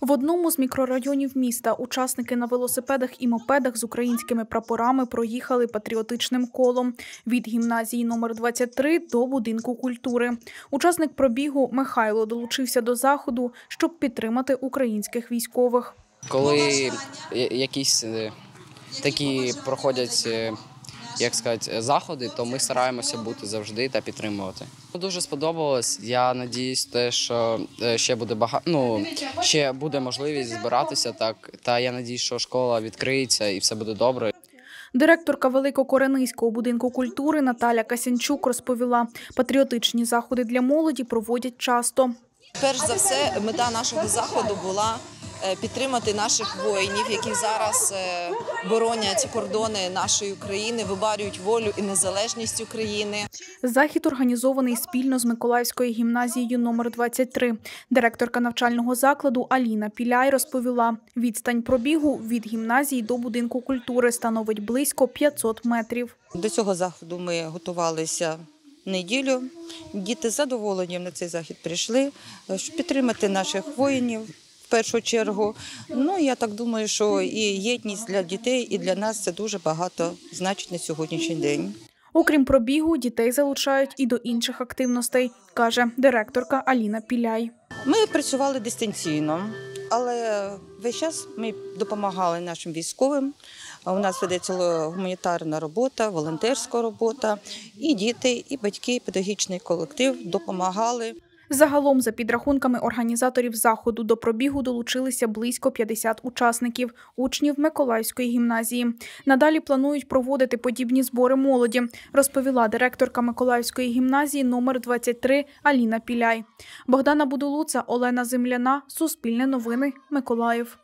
В одному з мікрорайонів міста учасники на велосипедах і мопедах з українськими прапорами проїхали патріотичним колом від гімназії номер 23 до будинку культури. Учасник пробігу Михайло долучився до заходу, щоб підтримати українських військових. Коли якісь такі проходять, як сказати, заходи, то ми стараємося бути завжди та підтримувати. Дуже сподобалось. Я надіюсь, що ще буде можливість збиратися так. Та я надіюсь, що школа відкриється і все буде добре. Директорка Великокоренського будинку культури Наталя Касінчук розповіла, патріотичні заходи для молоді проводять часто. Перш за все, мета нашого заходу була підтримати наших воїнів, які зараз боронять кордони нашої України, виборюють волю і незалежність України. Захід організований спільно з Миколаївською гімназією номер 23. Директорка навчального закладу Аліна Піляй розповіла, відстань пробігу від гімназії до будинку культури становить близько 500 метрів. До цього заходу ми готувалися неділю. Діти з задоволенням на цей захід прийшли, щоб підтримати наших воїнів. В першу чергу, я так думаю, що і єдність для дітей, і для нас це дуже багато значить на сьогоднішній день. Окрім пробігу, дітей залучають і до інших активностей, каже директорка Аліна Піляй. Ми працювали дистанційно, але весь час ми допомагали нашим військовим. У нас ведеться гуманітарна робота, волонтерська робота, і діти, і батьки, і педагогічний колектив допомагали. Загалом, за підрахунками організаторів заходу, до пробігу долучилися близько 50 учасників – учнів Миколаївської гімназії. Надалі планують проводити подібні збори молоді, розповіла директорка Миколаївської гімназії номер 23 Аліна Піляй. Богдана Будулуца, Олена Земляна, Суспільне новини, Миколаїв.